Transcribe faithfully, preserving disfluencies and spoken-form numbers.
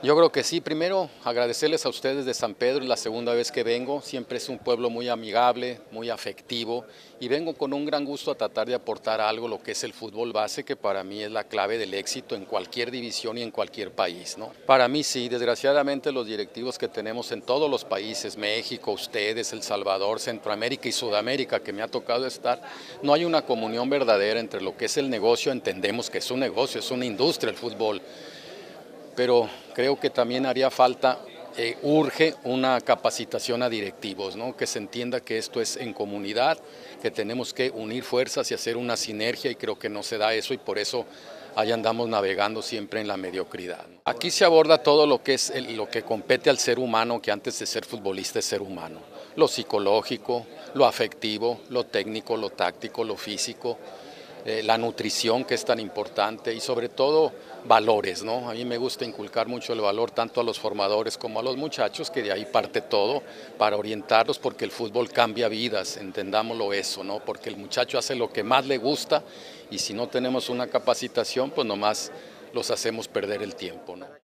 Yo creo que sí. Primero, agradecerles a ustedes de San Pedro, es la segunda vez que vengo. Siempre es un pueblo muy amigable, muy afectivo, y vengo con un gran gusto a tratar de aportar algo, lo que es el fútbol base, que para mí es la clave del éxito en cualquier división y en cualquier país, ¿no? Para mí sí, desgraciadamente los directivos que tenemos en todos los países, México, ustedes, El Salvador, Centroamérica y Sudamérica, que me ha tocado estar, no hay una comunión verdadera entre lo que es el negocio. Entendemos que es un negocio, es una industria el fútbol, pero creo que también haría falta, eh, urge una capacitación a directivos, ¿no? Que se entienda que esto es en comunidad, que tenemos que unir fuerzas y hacer una sinergia, y creo que no se da eso, y por eso ahí andamos navegando siempre en la mediocridad. Aquí se aborda todo lo que es el, lo que compete al ser humano, que antes de ser futbolista es ser humano. Lo psicológico, lo afectivo, lo técnico, lo táctico, lo físico, Eh, la nutrición, que es tan importante, y sobre todo valores, ¿no? A mí me gusta inculcar mucho el valor tanto a los formadores como a los muchachos, que de ahí parte todo, para orientarlos, porque el fútbol cambia vidas, entendámoslo eso, ¿no? Porque el muchacho hace lo que más le gusta, y si no tenemos una capacitación, pues nomás los hacemos perder el tiempo, ¿no?